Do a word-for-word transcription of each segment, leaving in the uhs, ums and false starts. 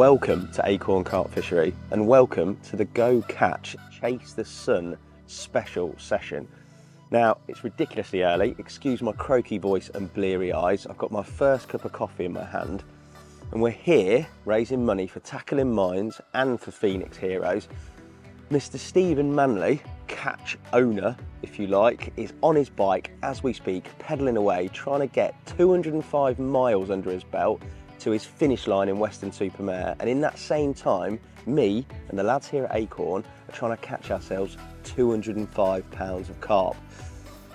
Welcome to Acorn Carp Fishery and welcome to the Go Catch Chase the Sun special session. Now, it's ridiculously early, excuse my croaky voice and bleary eyes. I've got my first cup of coffee in my hand and we're here raising money for Tackling Minds and for Phoenix Heroes. Mister Stephen Manley, catch owner if you like, is on his bike as we speak, pedalling away, trying to get two hundred and five miles under his belt to his finish line in Weston-Super-Mare, and in that same time, me and the lads here at Acorn are trying to catch ourselves two hundred and five pounds of carp.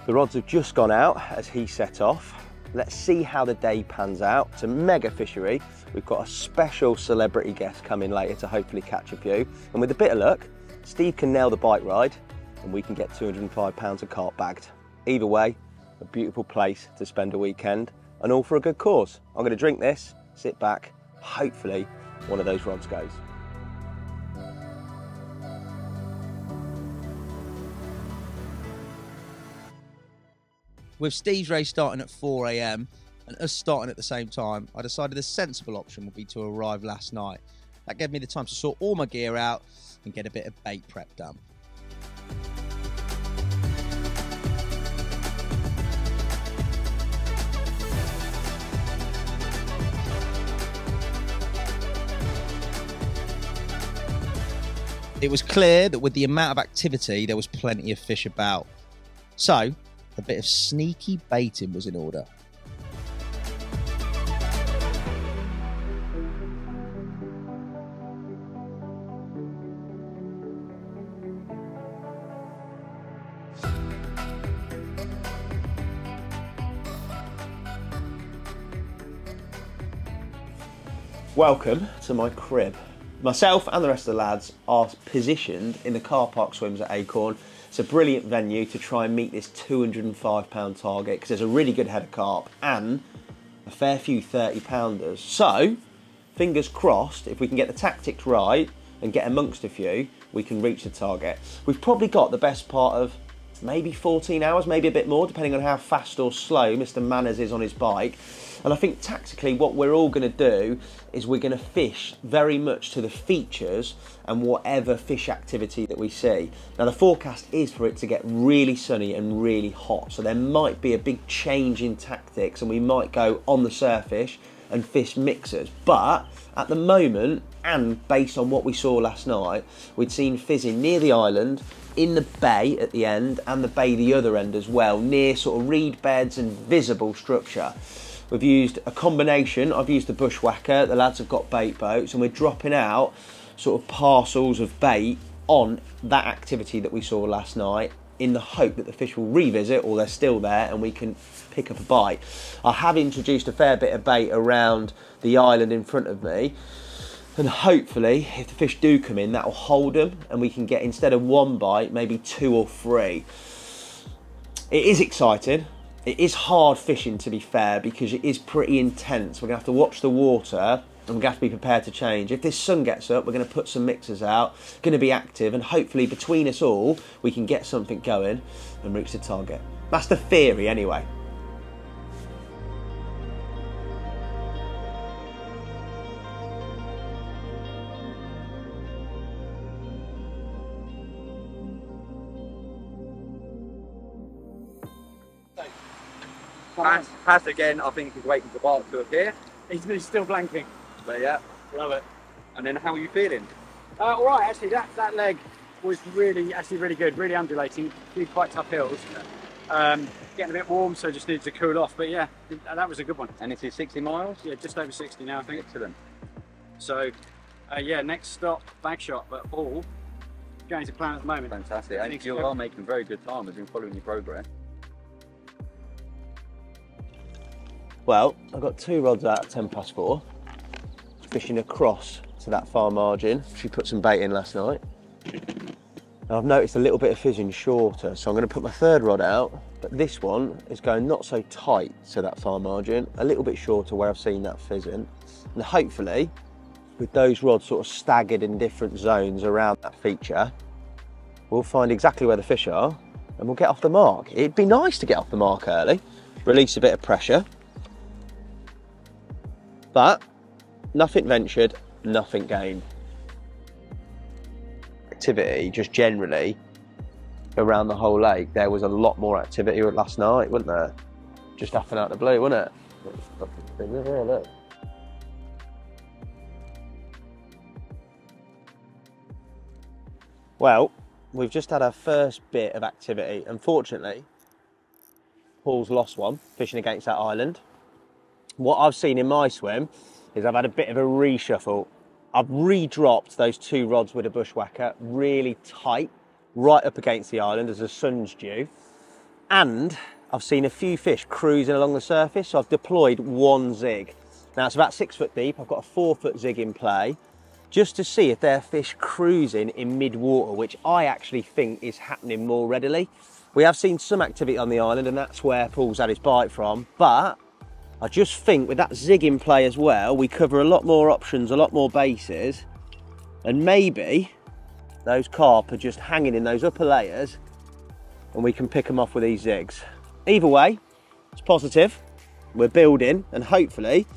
The rods have just gone out as he set off. Let's see how the day pans out. It's a mega fishery. We've got a special celebrity guest coming later to hopefully catch a few, and with a bit of luck, Steve can nail the bike ride and we can get two hundred and five pounds of carp bagged. Either way, a beautiful place to spend a weekend and all for a good cause. I'm gonna drink this, sit back, hopefully one of those rods goes. With Steve's race starting at four A M and us starting at the same time, I decided the sensible option would be to arrive last night. That gave me the time to sort all my gear out and get a bit of bait prep done. It was clear that with the amount of activity, there was plenty of fish about. So, a bit of sneaky baiting was in order. Welcome to my crib. Myself and the rest of the lads are positioned in the car park swims at Acorn. It's a brilliant venue to try and meet this two hundred and five pound target because there's a really good head of carp and a fair few thirty pounders. So, fingers crossed, if we can get the tactics right and get amongst a few, we can reach the target. We've probably got the best part of maybe fourteen hours, maybe a bit more, depending on how fast or slow Mister Manners is on his bike. And I think tactically what we're all going to do is we're going to fish very much to the features and whatever fish activity that we see. Now the forecast is for it to get really sunny and really hot, so there might be a big change in tactics and we might go on the surfish and fish mixers. But at the moment, and based on what we saw last night, we'd seen fizzing near the island, in the bay at the end, and the bay the other end as well, near sort of reed beds and visible structure. We've used a combination. I've used the bushwhacker, the lads have got bait boats, and we're dropping out sort of parcels of bait on that activity that we saw last night in the hope that the fish will revisit or they're still there and we can pick up a bite. I have introduced a fair bit of bait around the island in front of me, and hopefully if the fish do come in, that will hold them and we can get, instead of one bite, maybe two or three. It is exciting. It is hard fishing, to be fair, because it is pretty intense. We're going to have to watch the water and we're going to have to be prepared to change. If this sun gets up, we're going to put some mixers out, going to be active, and hopefully between us all, we can get something going and reach the target. That's the theory anyway. Pass, pass again, I think he's waiting for Bart to appear. He's, he's still blanking. But yeah. Love it. And then how are you feeling? Uh, all right, actually, that, that leg was really, actually really good, really undulating, a few quite tough hills. Um, getting a bit warm, so just needed to cool off, but yeah, that was a good one. And it is sixty miles? Yeah, just over sixty now, I think. Excellent. So, uh, yeah, next stop, Bagshot, but all going to plan at the moment. Fantastic, and you are making very good time. We've been following your progress. Well, I've got two rods out at ten past four, fishing across to that far margin. She put some bait in last night. Now I've noticed a little bit of fizzing shorter, so I'm going to put my third rod out, but this one is going not so tight to that far margin, a little bit shorter where I've seen that fizzing. And hopefully, with those rods sort of staggered in different zones around that feature, we'll find exactly where the fish are and we'll get off the mark. It'd be nice to get off the mark early, release a bit of pressure. But nothing ventured, nothing game activity, just generally around the whole lake, there was a lot more activity last night, wasn't there? Just happened out of the blue, wasn't it? It was, yeah, look. Well, we've just had our first bit of activity. Unfortunately, Paul's lost one, fishing against that island. What I've seen in my swim is I've had a bit of a reshuffle. I've re-dropped those two rods with a bushwhacker really tight, right up against the island as the sun's due. And I've seen a few fish cruising along the surface, so I've deployed one zig. Now it's about six foot deep, I've got a four foot zig in play, just to see if there are fish cruising in mid-water, which I actually think is happening more readily. We have seen some activity on the island, and that's where Paul's had his bite from, but I just think with that zig in play as well, we cover a lot more options, a lot more bases, and maybe those carp are just hanging in those upper layers and we can pick them off with these zigs. Either way, it's positive, we're building, and hopefully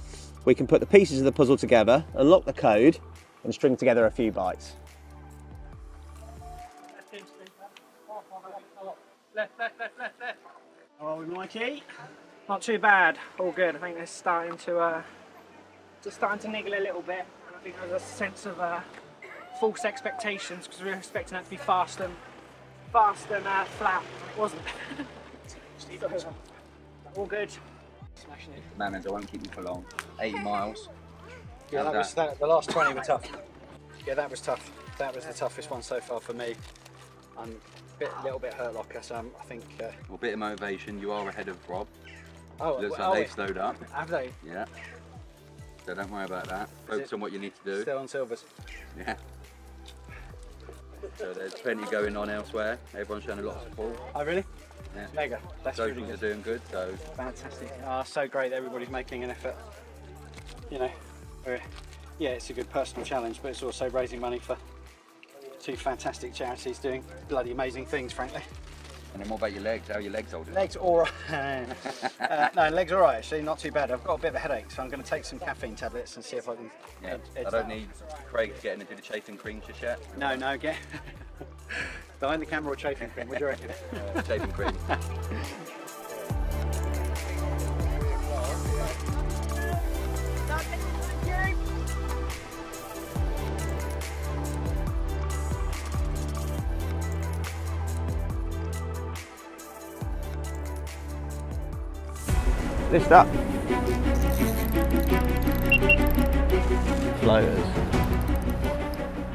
we can put the pieces of the puzzle together, unlock the code, and string together a few bites. Left, left, left, left, left. Oh, Mikey. Not too bad, all good. I think they're starting to, uh, just starting to niggle a little bit. And I think there's a sense of uh, false expectations, because we were expecting that to be fast and, fast and uh, flat, and it wasn't. So, all good. Smashing it. Manners, I won't keep you for long. eighty miles. Yeah, that was, that, the last twenty were tough. Yeah, that was tough. That was the toughest one so far for me. I'm a bit, little bit hurt, like us. Um, I think. Uh, well, a bit of motivation. You are ahead of Rob. Oh, looks well, like they've slowed up. Have they? Yeah. So don't worry about that. Focus on what you need to do. Still on silvers. Yeah. So there's plenty going on elsewhere. Everyone's showing a lot of support. Oh, really? Yeah. Mega. That's so really good. Those are doing good, so. Fantastic. Oh, so great that everybody's making an effort. You know, yeah, it's a good personal challenge, but it's also raising money for two fantastic charities doing bloody amazing things, frankly. And then what about your legs? How are your legs holding? Legs all right. uh, no, legs all right, actually, not too bad. I've got a bit of a headache, so I'm going to take some caffeine tablets and see if I can... Yeah, I don't that. need Craig getting into the chafing cream just yet. No, no, get... Behind the camera or chafing cream, what do you reckon? Uh, chafing cream. Lift up. Floaters.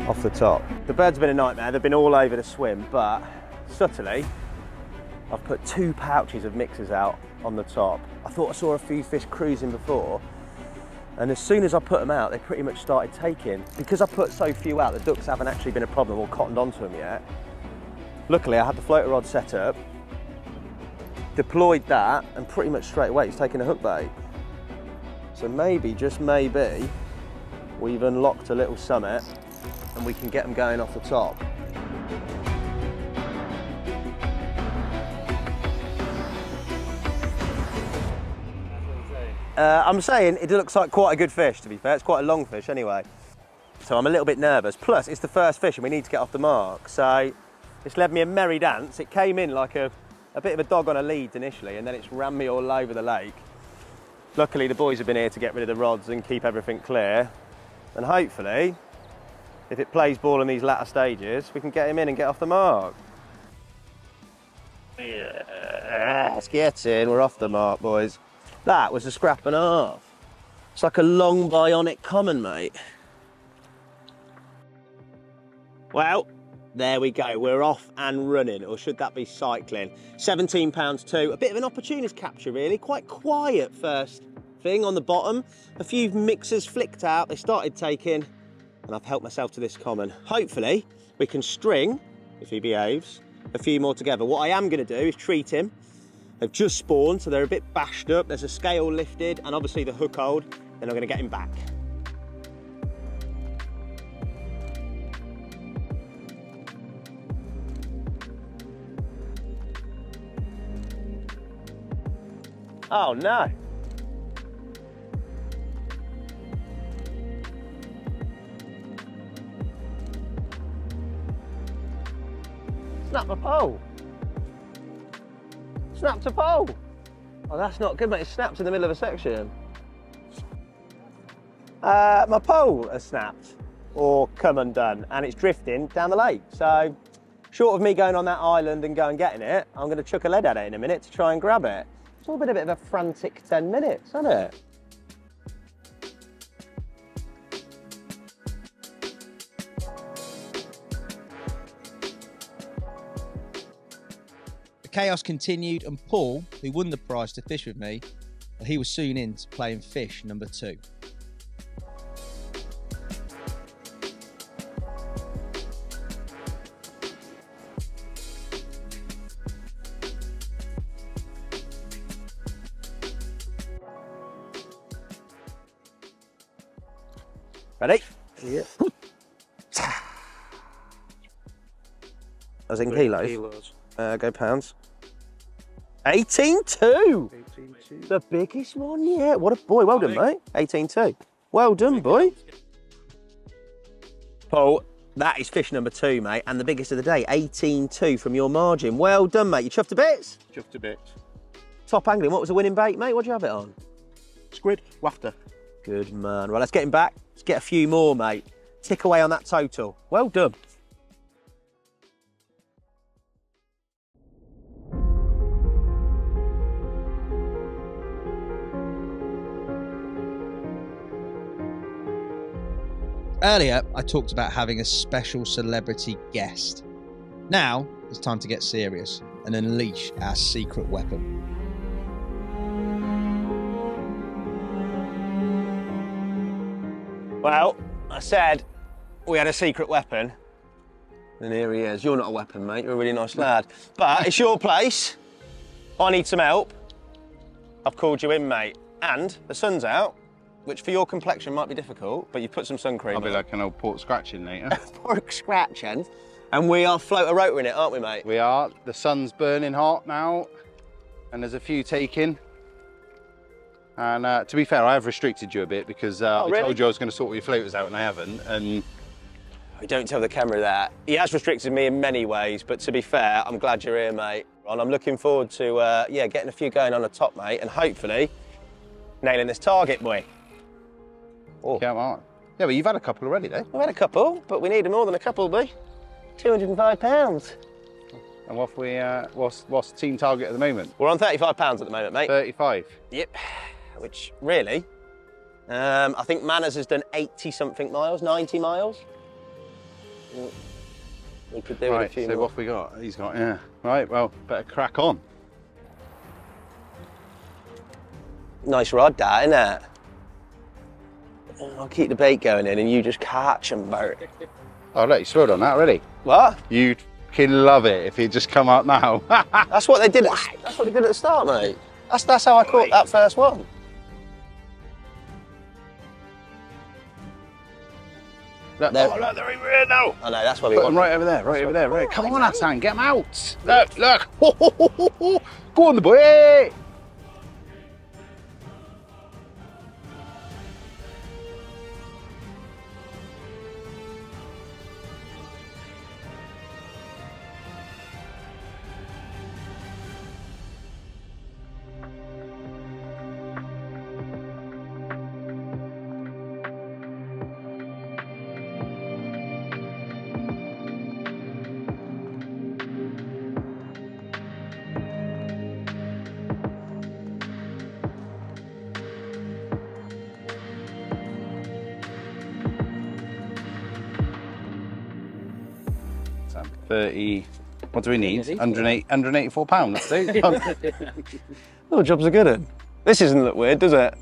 Off the top. The birds have been a nightmare. They've been all over the swim, but subtly, I've put two pouches of mixers out on the top. I thought I saw a few fish cruising before, and as soon as I put them out, they pretty much started taking. Because I put so few out, the ducks haven't actually been a problem or cottoned onto them yet. Luckily, I had the floater rod set up, deployed that, and pretty much straight away it's taking a hook bait. So maybe, just maybe, we've unlocked a little summit and we can get them going off the top. Uh, I'm saying it looks like quite a good fish, to be fair. It's quite a long fish anyway. So I'm a little bit nervous. Plus, it's the first fish and we need to get off the mark. So it's led me a merry dance. It came in like a A bit of a dog on a lead initially, and then it's rammed me all over the lake. Luckily, the boys have been here to get rid of the rods and keep everything clear. And hopefully, if it plays ball in these latter stages, we can get him in and get off the mark. Yeah, let's get in, we're off the mark, boys. That was a scrap and a half. It's like a long bionic common, mate. Well, there we go, we're off and running, or should that be cycling? seventeen pounds two, a bit of an opportunist capture really, quite quiet first thing on the bottom. A few mixers flicked out, they started taking, and I've helped myself to this common. Hopefully we can string, if he behaves, a few more together. What I am gonna do is treat him. They've just spawned, so they're a bit bashed up. There's a scale lifted, and obviously the hook hold, then I'm gonna get him back. Oh no! Snap the pole. Snapped a pole. Oh, that's not good, mate. It snapped in the middle of a section. Uh, my pole has snapped or come undone, and it's drifting down the lake. So, short of me going on that island and going getting it, I'm going to chuck a lead at it in a minute to try and grab it. It's all been a bit of a frantic ten minutes, hasn't it? The chaos continued, and Paul, who won the prize to fish with me, well, he was soon into playing fish number two. Ready? Yeah. I was in kilos. kilos. Uh, go pounds. eighteen two. eighteen two. The biggest one, yeah. What a boy. Well done, mate. eighteen two. Well done, boy. Paul, that is fish number two, mate, and the biggest of the day. eighteen two from your margin. Well done, mate. You chuffed to bits? Chuffed to bits. Top angling. What was the winning bait, mate? What'd you have it on? Squid. Wafter. Good man. Right, let's get him back. Let's get a few more, mate. Tick away on that total. Well done. Earlier, I talked about having a special celebrity guest. Now, it's time to get serious and unleash our secret weapon. Well, I said we had a secret weapon, and here he is. You're not a weapon, mate. You're a really nice lad. But it's your place. I need some help. I've called you in, mate. And the sun's out, which for your complexion might be difficult, but you've put some sun cream on. I'll be like an old pork scratching later. Pork scratching? And we are float a rotor in it, aren't we, mate? We are. The sun's burning hot now, and there's a few taking. And uh, to be fair, I have restricted you a bit because uh, oh, I really? told you I was going to sort all your floaters out and I haven't. And I don't tell the camera that. He has restricted me in many ways, but to be fair, I'm glad you're here, mate. And I'm looking forward to uh, yeah, getting a few going on the top, mate, and hopefully nailing this target, boy. Oh. Come on. Yeah, but you've had a couple already, though. I've had a couple, but we need more than a couple, boy. two hundred and five pounds. And what we, uh, what's, what's the team target at the moment? We're on thirty-five pounds at the moment, mate. thirty-five? Yep. Which really, um, I think Manners has done eighty something miles, ninety miles. We could do right, a few so more. What have we got? He's got, yeah. Right, well, better crack on. Nice rod, that, isn't it? I'll keep the bait going in and you just catch them, Bert. Oh, look, you swirled on that already. What? You'd fucking love it if he'd just come up now. That's what they did at, that's what they did at the start, mate. That's, that's how I caught that first one. Look, oh, look, they're over here now. I know, that's why we got them. Right over there, right over there, right. Come on, Hassan, get them out. Look, look. Ho, ho, ho, ho, ho. Go on, the boy. thirty, what do we need? one hundred and eighty-four pounds, that's it. Little jobs are good at. This doesn't look weird, does it?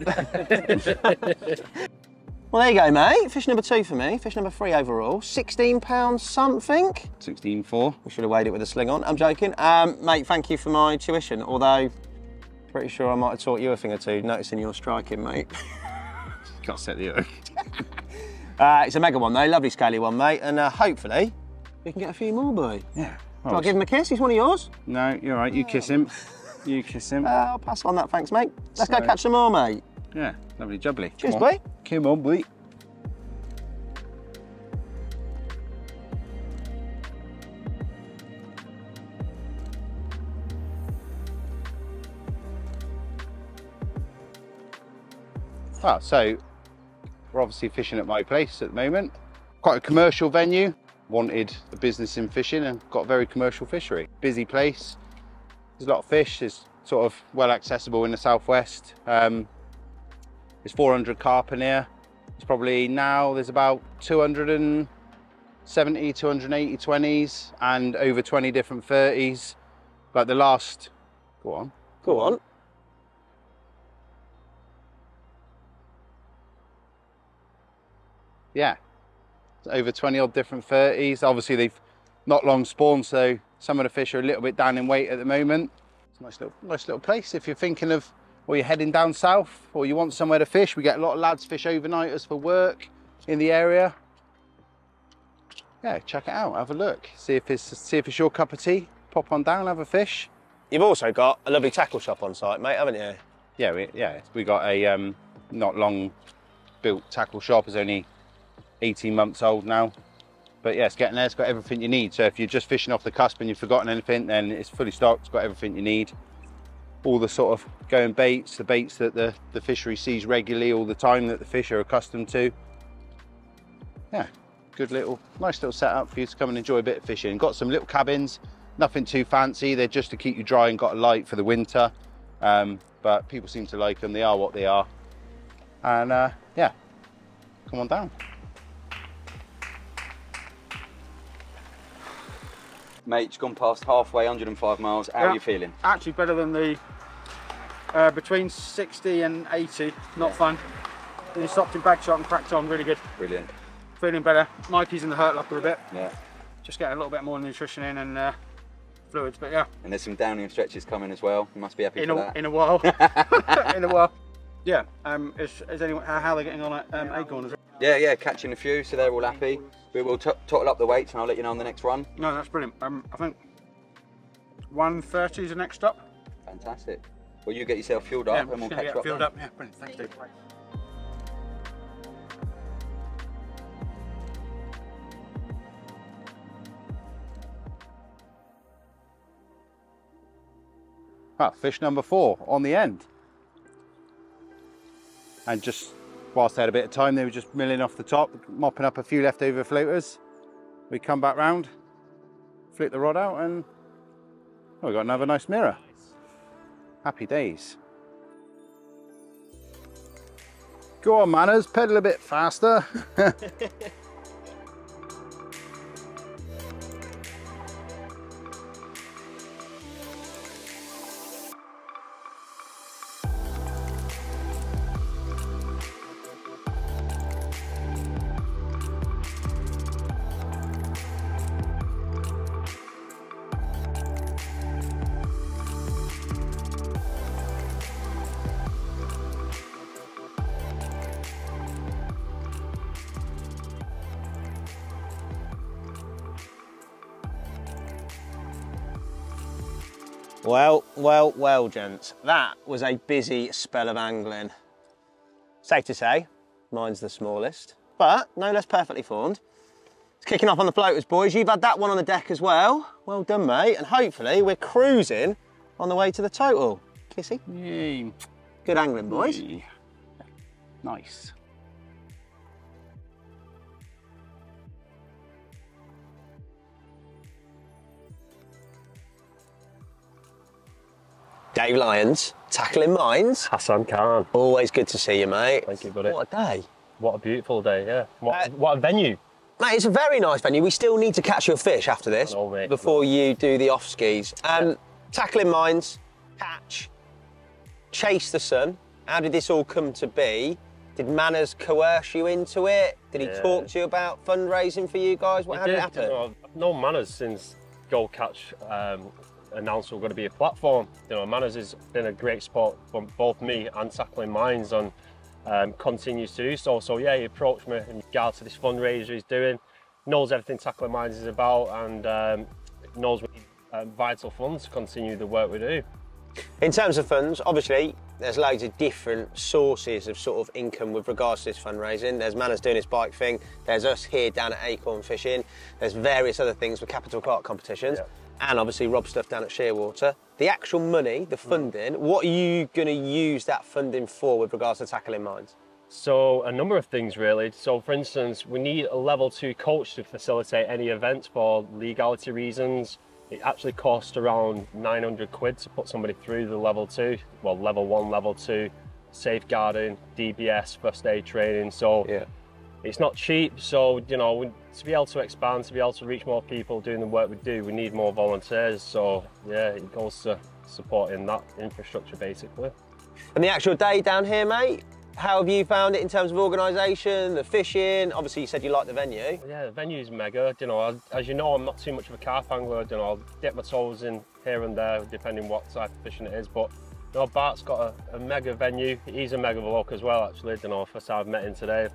Well, there you go, mate. Fish number two for me, fish number three overall. sixteen pounds something. sixteen four. We should have weighed it with a sling on. I'm joking. Um, mate, thank you for my tuition, although pretty sure I might have taught you a thing or two, noticing your striking, mate. Can't set the hook. uh, it's a mega one, though. Lovely scaly one, mate. And uh, hopefully, we can get a few more, boy. Yeah. Well, do I give him a kiss? He's one of yours. No, you're right. You kiss him. You kiss him. Uh, I'll pass on that, thanks, mate. Let's so, go catch some more, mate. Yeah, lovely jubbly. Cheers, boy. Come on, boy. Ah, so we're obviously fishing at my place at the moment. Quite a commercial venue. Wanted a business in fishing and got a very commercial fishery. Busy place. There's a lot of fish. It's sort of well accessible in the southwest. Um, there's four hundred carp in here. It's probably now there's about two hundred seventy, two hundred eighty twenties and over twenty different thirties. Like the last, go on. Go on. Yeah, over twenty odd different thirties. Obviously they've not long spawned, so some of the fish are a little bit down in weight at the moment. It's a nice little, nice little place if you're thinking of, or you're heading down south, or you want somewhere to fish. We get a lot of lads fish overnighters for work in the area. Yeah, check it out, have a look. See if it's, see if it's your cup of tea. Pop on down, have a fish. You've also got a lovely tackle shop on site, mate, haven't you? Yeah, we, yeah, we got a um, not long built tackle shop. It's only eighteen months old now, but yeah, it's getting there. It's got everything you need. So if you're just fishing off the cusp and you've forgotten anything, then it's fully stocked. It's got everything you need. All the sort of going baits, the baits that the, the fishery sees regularly all the time that the fish are accustomed to. Yeah, good little, nice little setup for you to come and enjoy a bit of fishing. Got some little cabins, nothing too fancy. They're just to keep you dry and got a light for the winter. Um, but people seem to like them. They are what they are. And uh, yeah, come on down. Mate, it's gone past halfway, one hundred and five miles. How yeah, are you feeling? Actually better than the, uh, between sixty and eighty, not yeah. fun. Then he stopped in Bagshot and cracked on, really good. Brilliant. Feeling better. Mikey's in the hurt locker a bit. Yeah. Just getting a little bit more nutrition in and uh, fluids, but yeah. And there's some downing stretches coming as well. You must be happy in for a, that. In a while. in a while. Yeah, um, is, is anyone, how, how are they getting on at um, Acorn? Is it? Yeah, yeah, catching a few, so they're all happy. We will total up the weights and I'll let you know on the next run. No, that's brilliant. Um, I think one thirty is the next stop. Fantastic. Well, you get yourself fueled up yeah, and we'll catch up. Fueled up, yeah, brilliant. Thanks, Steve. Ah, fish number four on the end. And just whilst they had a bit of time, they were just milling off the top, mopping up a few leftover floaters. We come back round, flip the rod out, and oh, we got another nice mirror. Happy days. Go on, Manners, pedal a bit faster. Well, well, well, gents, that was a busy spell of angling. Safe to say, mine's the smallest, but no less perfectly formed. It's kicking off on the floaters, boys. You've had that one on the deck as well. Well done, mate, and hopefully we're cruising on the way to the total. Kissy. Yay. Good angling, boys. Yay. Nice. Dave Lyons, Tackling Minds. Hassan Khan. Always good to see you, mate. Thank you, buddy. What a day. What a beautiful day, yeah. What, uh, what a venue. Mate, it's a very nice venue. We still need to catch you a fish after this, know, mate, before you do the off-skis. Um, yeah. Tackling Minds, catch, Chase the Sun. How did this all come to be? Did Manners coerce you into it? Did he yeah. talk to you about fundraising for you guys? What, how did, did it happen? You know, I've known Manners since Go Catch um, announced we're going to be a platform. You know, Manners has been a great support from both me and Tackling Minds and um, continues to do so. So yeah, he approached me in regard to this fundraiser he's doing, knows everything Tackling Minds is about and um, knows we need uh, vital funds to continue the work we do. In terms of funds, obviously, there's loads of different sources of sort of income with regards to this fundraising. There's Manners doing his bike thing, there's us here down at Acorn Fishing, there's various other things with Capital Clark Competitions. Yeah. And obviously Rob stuff down at Shearwater. The actual money, the funding, what are you going to use that funding for with regards to Tackling Minds? So a number of things really. So for instance, we need a level two coach to facilitate any events for legality reasons. It actually costs around nine hundred quid to put somebody through the level two, well, level one, level two, safeguarding, D B S, first aid training. So yeah, it's not cheap. So, you know, to be able to expand, to be able to reach more people doing the work we do, we need more volunteers. So yeah, it goes to supporting that infrastructure basically. And the actual day down here, mate? How have you found it in terms of organisation, the fishing? Obviously, you said you like the venue. Yeah, the venue's mega. You know, as you know, I'm not too much of a carp angler. You know, I'll dip my toes in here and there, depending what type of fishing it is. But you know, Bart's got a, a mega venue. He's a mega bloke as well, actually. You know, first I've met him today.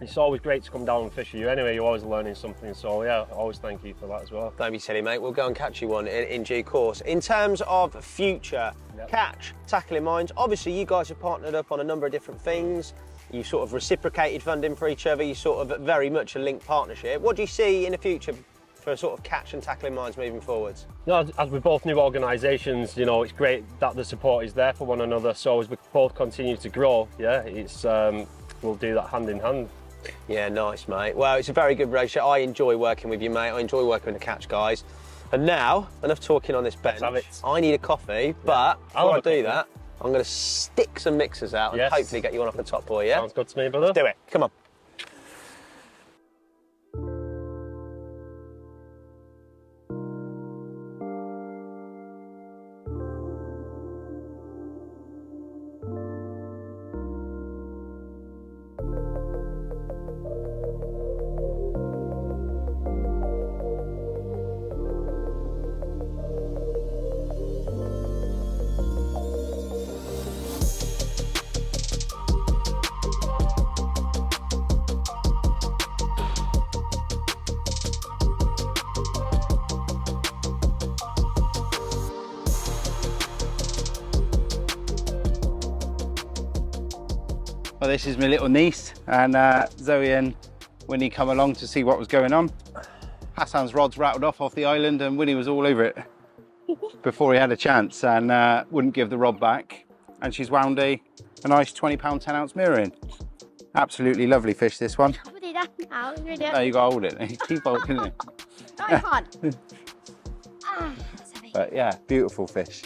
It's always great to come down and fish with you. Anyway, you're always learning something. So yeah, always thank you for that as well. Don't be silly, mate. We'll go and catch you one in, in due course. In terms of future yep. catch, Tackling Minds, obviously you guys have partnered up on a number of different things. You sort of reciprocated funding for each other. You sort of very much a linked partnership. What do you see in the future for sort of catch and Tackling Minds moving forwards? You know, as we're both new organisations, you know, it's great that the support is there for one another. So as we both continue to grow, yeah, it's um, we'll do that hand in hand. Yeah, nice, mate. Well, it's a very good relationship. I enjoy working with you, mate. I enjoy working with the catch guys. And now, enough talking on this bench. I need a coffee, but yeah, before I do coffee. that, I'm going to stick some mixers out yes. and hopefully get you one off the top boy, yeah? Sounds good to me, brother. Let's do it. Come on. Well, this is my little niece, and uh, Zoe and Winnie come along to see what was going on. Hassan's rods rattled off off the island and Winnie was all over it before he had a chance and uh, wouldn't give the rod back. And she's wound a, a nice twenty pound ten ounce mirror in. Absolutely lovely fish, this one. Hold it up now, really. No, you gotta hold it. Keep holding it. No, I can't. Ah, that's heavy. But yeah, beautiful fish.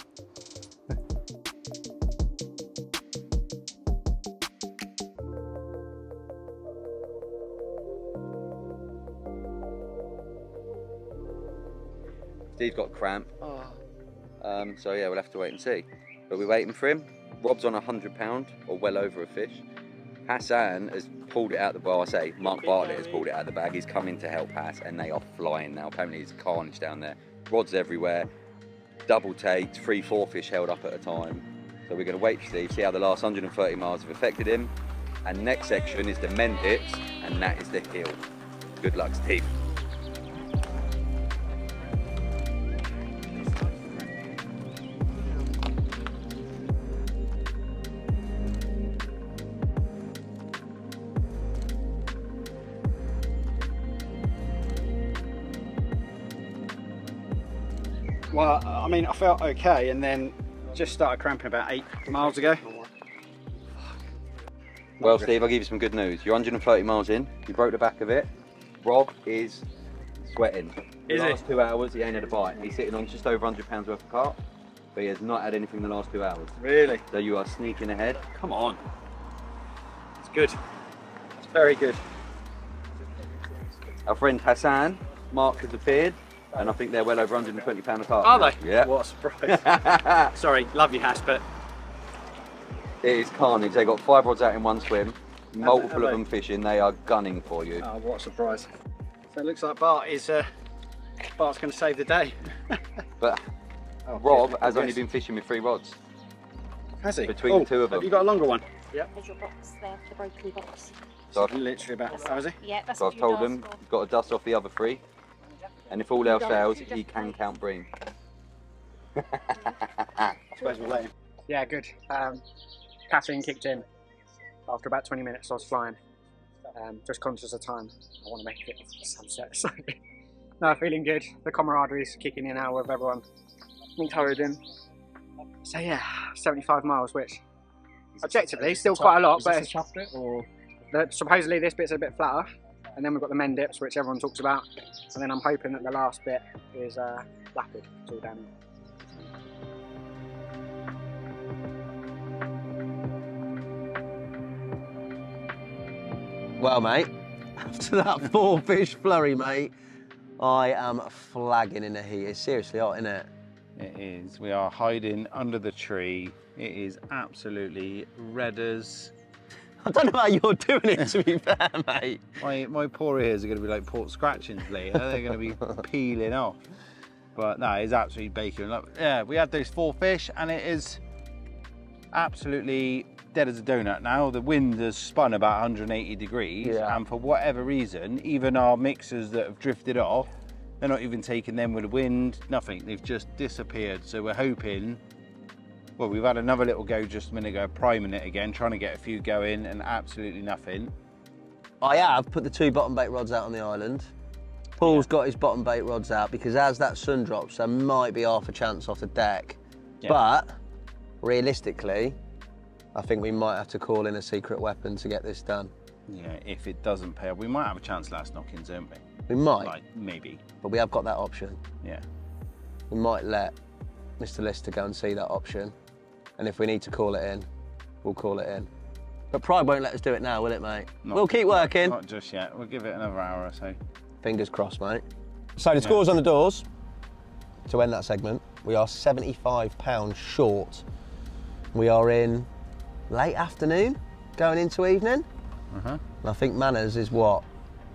Steve got cramp, oh. um, so yeah, we'll have to wait and see. But we're waiting for him. Rob's on a hundred pound or well over a fish. Hassan has pulled it out the well. I say Mark Bartlett has pulled it out of the bag. He's coming to help Hass, and they are flying now. Apparently, there's carnage down there. Rods everywhere. Double take, three, four fish held up at a time. So we're going to wait for Steve, see how the last one hundred thirty miles have affected him. And next section is the Mendips, and that is the hill. Good luck, Steve. Well, I mean, I felt okay, and then just started cramping about eight miles ago. Well, Steve, I'll give you some good news. You're one hundred thirty miles in, you broke the back of it. Rob is sweating. The last two hours, he ain't had a bite. He's sitting on just over one hundred pounds worth of carp, but he has not had anything the last two hours. Really? So you are sneaking ahead. Come on. It's good. It's very good. Our friend Hassan, Mark has appeared. And I think they're well over one hundred twenty pounds a carp. Are now. they? Yeah. What a surprise. Sorry, love you, Hass, but... It is carnage. They got five rods out in one swim, multiple Hello. of them fishing. They are gunning for you. Oh, what a surprise. So it looks like Bart is, uh, Bart's going to save the day. But oh, Rob yes, has yes. only been fishing with three rods. Has he? Between oh, the two of them. Have you got a longer one? Yep. There's your box there, the broken box. So I've, literally about, oh, is he? Yeah, that's so I've told him for. You've got to dust off the other three. And if all else fails, he can count bream. I suppose we'll let him. Yeah, good. Um, caffeine kicked in. After about twenty minutes, I was flying. Um, just conscious of time. I want to make it sunset, so... No, feeling good. The camaraderie's kicking in now with everyone. Encouraging. So yeah, seventy-five miles, which objectively, still quite a lot, but it's chuffed it, or? The, supposedly this bit's a bit flatter, and then we've got the Mendips, which everyone talks about, and then I'm hoping that the last bit is uh, flapped. It's all down. Well, mate, after that four fish flurry, mate, I am flagging in the heat. It's seriously hot, isn't it? It is. We are hiding under the tree. It is absolutely red as... I don't know how you're doing it, to be fair, mate. My, my poor ears are going to be like pork scratchings later. They're going to be peeling off. But no, it's absolutely baking. Look, yeah, we had those four fish, and it is absolutely dead as a donut now. The wind has spun about one hundred eighty degrees, yeah. And for whatever reason, even our mixers that have drifted off, they're not even taking them with the wind, nothing. They've just disappeared. So we're hoping, well, we've had another little go just a minute ago, priming it again, trying to get a few going, and absolutely nothing. I have put the two bottom bait rods out on the island. Paul's yeah. got his bottom bait rods out, because as that sun drops, there might be half a chance off the deck. Yeah. But realistically, I think we might have to call in a secret weapon to get this done. Yeah, if it doesn't pay up, we might have a chance last knock-ins, don't we? We might. Like, maybe. But we have got that option. Yeah. We might let Mister Lister go and see that option. And if we need to call it in, we'll call it in. But Pride won't let us do it now, will it, mate? Not, we'll keep working. Not, not just yet. We'll give it another hour or so. Fingers crossed, mate. So the scores yeah. on the doors, to end that segment, we are seventy-five pounds short. We are in late afternoon, going into evening. Uh-huh. And I think Manners is what?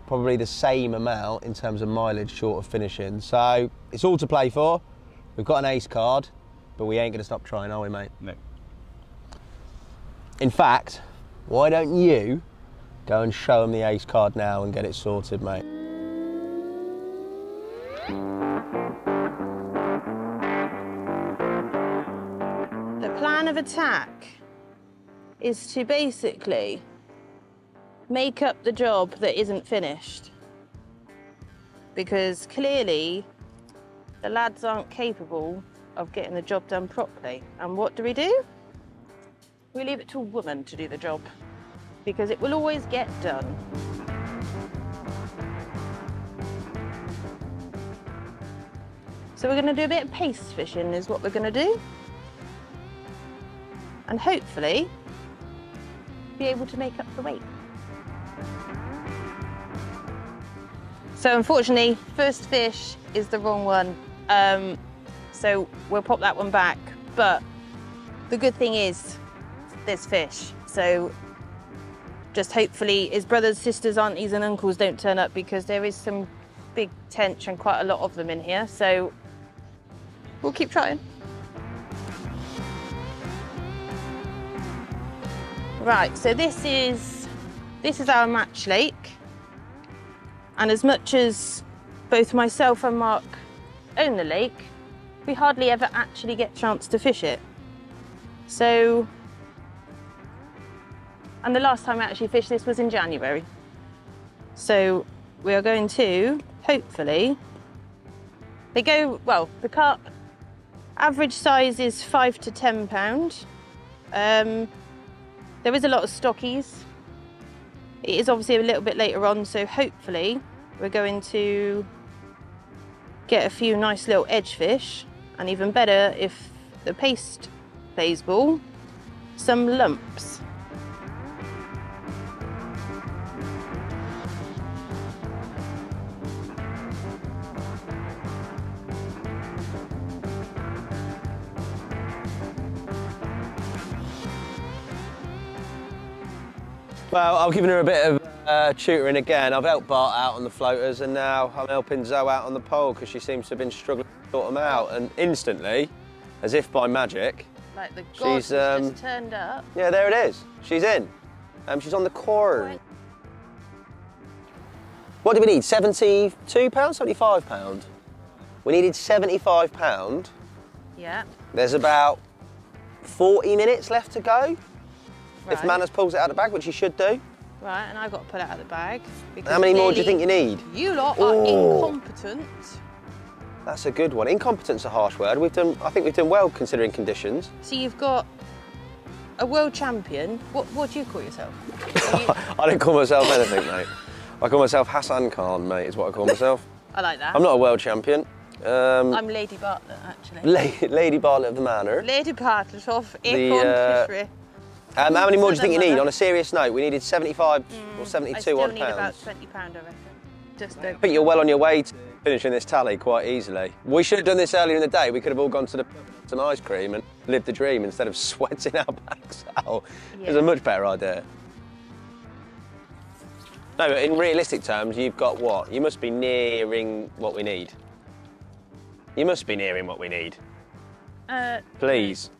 Probably the same amount in terms of mileage short of finishing. So it's all to play for. We've got an ace card, but we ain't going to stop trying, are we, mate? No. In fact, why don't you go and show them the ace card now and get it sorted, mate? The plan of attack is to basically make up the job that isn't finished, because clearly the lads aren't capable of getting the job done properly. And what do we do? We leave it to a woman to do the job, because it will always get done. So we're gonna do a bit of pace fishing is what we're gonna do. And hopefully be able to make up the weight. So unfortunately, first fish is the wrong one. Um, so we'll pop that one back. But the good thing is there's fish. So just hopefully his brothers, sisters, aunties and uncles don't turn up, because there is some big tench and quite a lot of them in here. So we'll keep trying. Right, so this is, this is our match lake. And as much as both myself and Mark own the lake, we hardly ever actually get a chance to fish it. So, and the last time I actually fished this was in January. So we are going to, hopefully, they go, well, the carp average size is five to ten pound. Um, there is a lot of stockies. It is obviously a little bit later on, so hopefully we're going to get a few nice little edge fish, and even better if the paste plays ball, some lumps. Well, I've given her a bit of uh, tutoring again. I've helped Bart out on the floaters, and now I'm helping Zoe out on the pole, because she seems to have been struggling to sort them out. And instantly, as if by magic, like the god she's um, just turned up. Yeah, there it is. She's in. Um, she's on the corn. What do we need? seventy-two pounds, seventy-five pounds? We needed seventy-five pounds. Yeah. There's about forty minutes left to go. Right. If Manners pulls it out of the bag, which he should do. Right, and I've got to pull it out of the bag. How many more do you think you need? You lot are Ooh. incompetent. That's a good one. Incompetent's a harsh word. We've done, I think we've done well considering conditions. So you've got a world champion. What, what do you call yourself? You... I don't call myself anything, mate. I call myself Hassan Khan, mate, is what I call myself. I like that. I'm not a world champion. Um, I'm Lady Bartlett, actually. Lady, Lady Bartlett of the Manor. Lady Bartlett of Acorn Carp Fishery. Um, how many more do you think you need? On a serious note, we needed seventy-five mm, or seventy-two I still odd need pounds. About twenty pound, I reckon. Just I think you're well on your way to finishing this tally quite easily. We should have done this earlier in the day. We could have all gone to the pub, some ice cream, and lived the dream instead of sweating our backs out. Yeah. It was a much better idea. No, but in realistic terms, you've got what? You must be nearing what we need. You must be nearing what we need. Uh, Please.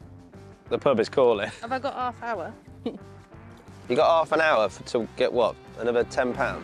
The pub is calling. Have I got half hour? You got half an hour for, to get what? Another ten pound?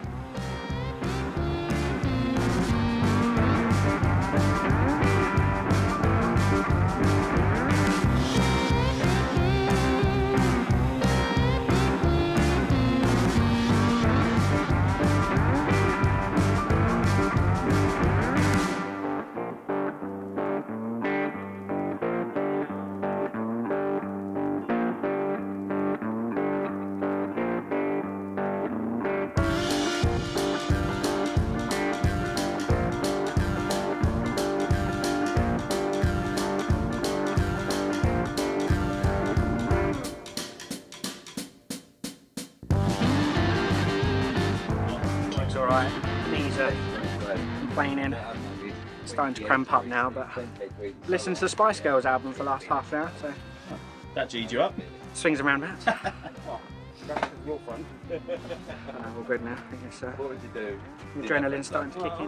Complaining. It's starting to cramp up now, but listen to the Spice Girls album for the last half an hour, so that G'd you up. Swings and roundabouts. More fun. All good now, I guess. Uh, what would you do? Adrenaline's starting to kick in.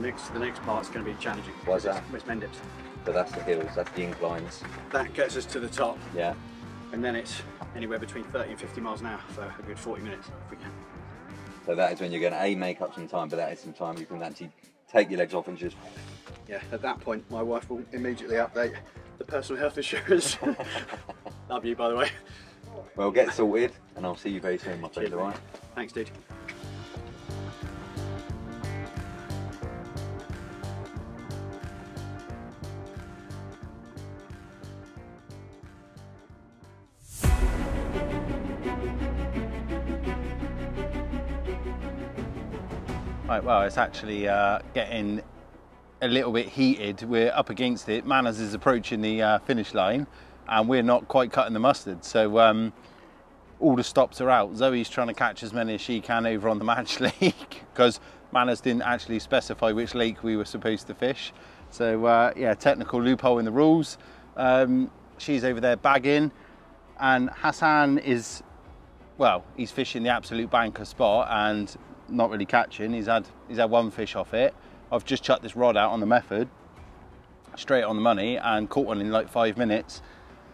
The next, the next part's going to be challenging. Why's that? It's Mendips. So that's the hills, that's the inclines. That gets us to the top. Yeah. And then it's anywhere between thirty and fifty miles an hour, so a good forty minutes if we can. So that is when you're going to, A, make up some time, but that is some time you can actually take your legs off and just... Yeah, at that point, my wife will immediately update the personal health insurance. Love you, by the way. Well, get sorted, and I'll see you very soon, my friend, all right? Thanks, dude. Right, well, it's actually uh, getting a little bit heated. We're up against it. Manners is approaching the uh, finish line, and we're not quite cutting the mustard. So um, all the stops are out. Zoe's trying to catch as many as she can over on the Match Lake because Manners didn't actually specify which lake we were supposed to fish. So uh, yeah, technical loophole in the rules. Um, she's over there bagging, and Hassan is, well, he's fishing the absolute banker spot and not really catching. He's had he's had one fish off it. I've just chucked this rod out on the method, straight on the money, and caught one in like five minutes.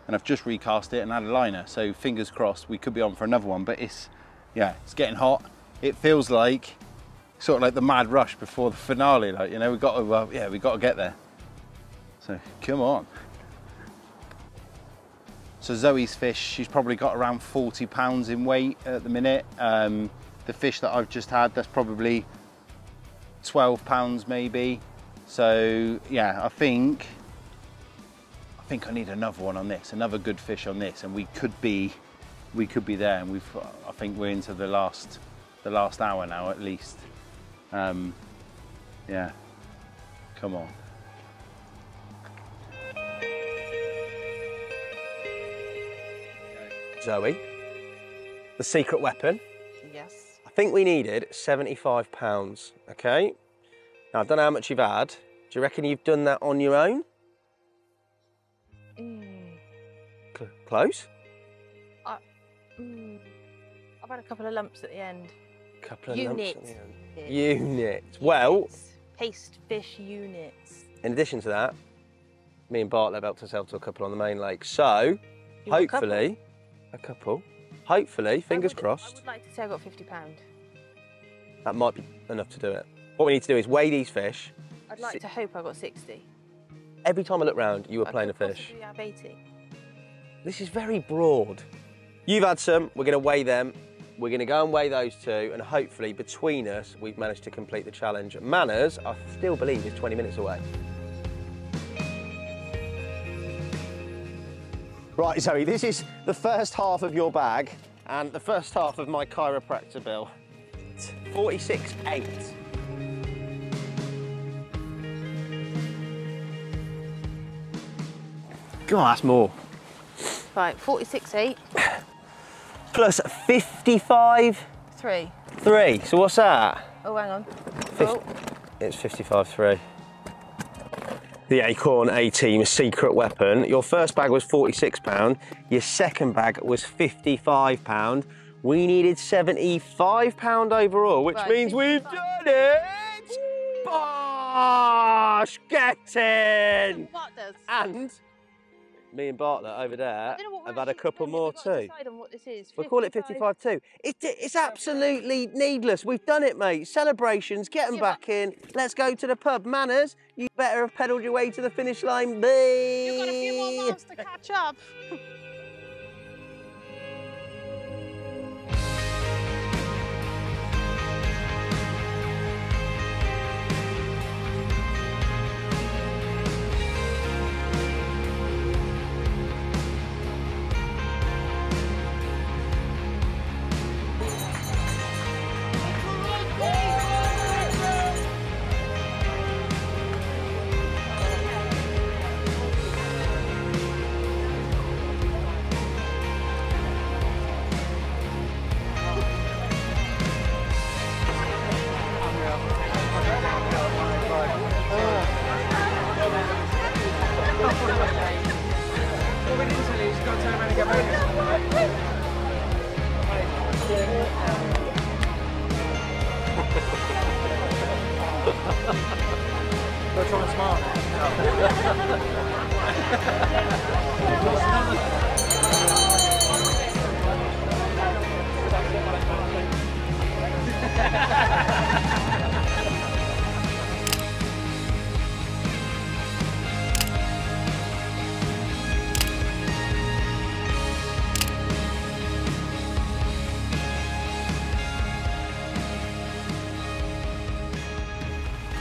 And I've just recast it and had a liner. So fingers crossed, we could be on for another one. But it's, yeah, it's getting hot. It feels like sort of like the mad rush before the finale. Like, you know, we got to, uh, yeah, we got to get there. So come on. So Zoe's fish, she's probably got around forty pounds in weight at the minute. Um, The fish that I've just had, that's probably twelve pounds maybe. So yeah, I think, I think I need another one on this, another good fish on this, and we could be, we could be there. And we've, I think we're into the last, the last hour now at least. Um, yeah, come on. Zoe, the secret weapon. Yes. I think we needed seventy-five pounds, okay? Now, I don't know how much you've had. Do you reckon you've done that on your own? Mm. Cl close? I, mm, I've had a couple of lumps at the end. A couple of units. lumps at the end. Units. Units. Well... Paste fish units. In addition to that, me and Bartlett helped ourselves to a couple on the main lake. So, you hopefully... A couple. A couple. Hopefully, fingers I would, crossed. I would like to say I got fifty pounds. That might be enough to do it. What we need to do is weigh these fish. I'd like si to hope I got sixty. Every time I look round, you were I playing a fish. I have eighty. This is very broad. You've had some, we're gonna weigh them. We're gonna go and weigh those two, and hopefully between us, we've managed to complete the challenge. Manners, I still believe, is twenty minutes away. Right, Zoe, this is the first half of your bag and the first half of my chiropractor bill. It's forty-six eight. God, that's more. Right, forty-six eight. Plus fifty-five three. Three. So what's that? Oh, hang on. Fif oh. It's fifty-five three. The Acorn A-Team, a secret weapon. Your first bag was forty-six pounds. Your second bag was fifty-five pounds. We needed seventy-five pounds overall, which right, means fifty-five. We've done it! Bosh! Get in! And me and Bartlett over there have had a couple more too. We'll call it fifty-five too. It, it's absolutely needless. We've done it, mate. Celebrations, get them back in. Let's go to the pub. Manners, you better have pedalled your way to the finish line, B. You've got a few more miles to catch up.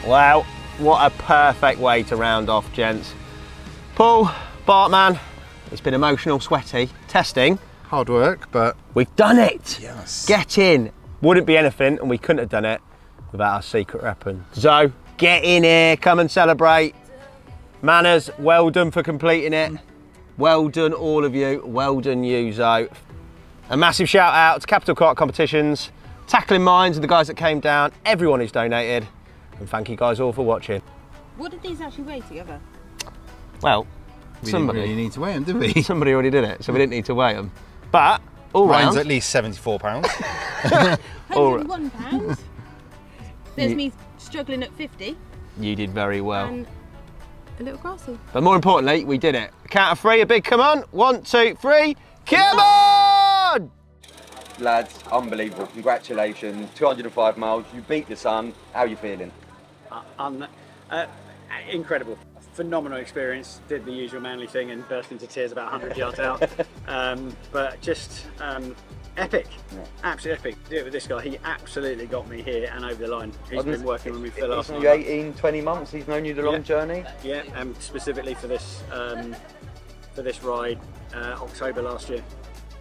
Wow, what a perfect way to round off, gents. Paul, Bartman, it's been emotional, sweaty, testing. Hard work, but... We've done it! Yes. Get in. Wouldn't be anything, and we couldn't have done it without our secret weapon. So, get in here, come and celebrate. Manners, well done for completing it. Well done, all of you. Well done, you, Zoe. A massive shout out to Capital Clark Competitions, Tackling Minds, and the guys that came down, everyone who's donated. And thank you guys all for watching. What did these actually weigh together? Well, we somebody didn't really need to weigh them, did we? Somebody already did it, so we didn't need to weigh them. But all mine's round, at least seventy-four pounds. one hundred and one pounds. There's you, me struggling at fifty. You did very well. And a little grassy. But more importantly, we did it. A count of three, a big come on. One, two, three. Come on, lads! Unbelievable! Congratulations. two hundred and five miles. You beat the sun. How are you feeling? Um, uh, incredible, phenomenal experience. Did the usual Manly thing and burst into tears about one hundred yards out, um, but just um, epic, yeah. Absolutely epic. Do it with this guy. He absolutely got me here and over the line. He's I've been just, working with me for the last eighteen, twenty months. He's known you the long yeah. journey. Yeah, and um, specifically for this um, for this ride, uh, October last year,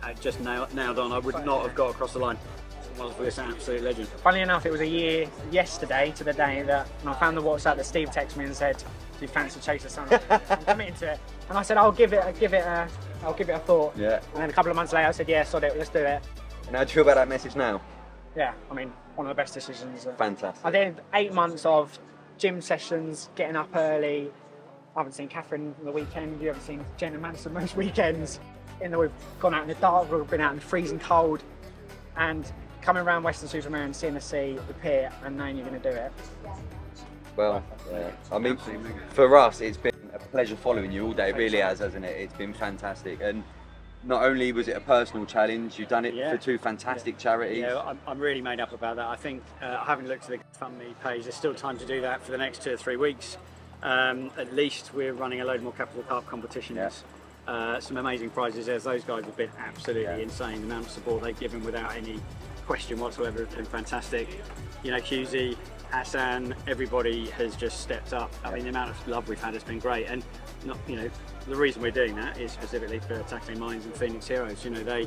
uh, just nailed, nailed on. I would not have got across the line. Was this an absolute legend. Funny enough, it was a year yesterday to the day that and I found the WhatsApp that Steve texted me and said, "Do you fancy Chase the Sun?" I'm committing to it, and I said, "I'll give it, I'll give it, a, I'll give it a thought." Yeah. And then a couple of months later, I said, "Yeah, sod it, let's do it." And how do you feel about that message now? Yeah, I mean, one of the best decisions. Fantastic. I did eight months of gym sessions, getting up early. I haven't seen Catherine on the weekend. You haven't seen Jen and Manson most weekends. In that we've gone out in the dark. We've been out in the freezing cold, and coming around Weston-Super-Mare and seeing the sea, the pier, and knowing you're going to do it. Well, yeah. I mean, for us, it's been a pleasure following you all day. It really has, hasn't it? It's been fantastic. And not only was it a personal challenge, you've done it yeah. for two fantastic yeah. charities. Yeah, I'm, I'm really made up about that. I think uh, I haven't looked at the GoFundMe page. There's still time to do that for the next two or three weeks. Um, at least we're running a load more Capital Carp competitions. Yeah. Uh, some amazing prizes there. Those guys have been absolutely yeah. insane. The amount of support they've given without any question whatsoever. It's been fantastic. You know, Q Z, Hassan, everybody has just stepped up. I mean, the amount of love we've had has been great, and not, you know, the reason we're doing that is specifically for Tackling Minds and Phoenix Heroes. You know, they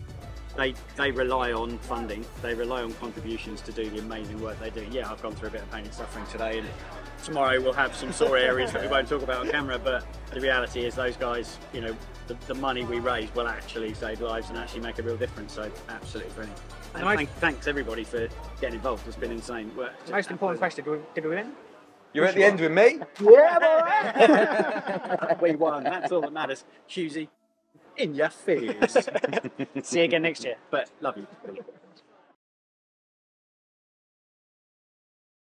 they they rely on funding, they rely on contributions to do the amazing work they do. Yeah, I've gone through a bit of pain and suffering today, and tomorrow we'll have some sore areas that we won't talk about on camera, but the reality is those guys, you know, the, the money we raise will actually save lives and actually make a real difference, so absolutely brilliant. And thank, thanks everybody for getting involved, it's been insane. Well, most important question, did we, did we win? You're at the end with me? Yeah, boy! We won, that's all that matters. Husey, in your face. See you again next year, but love you.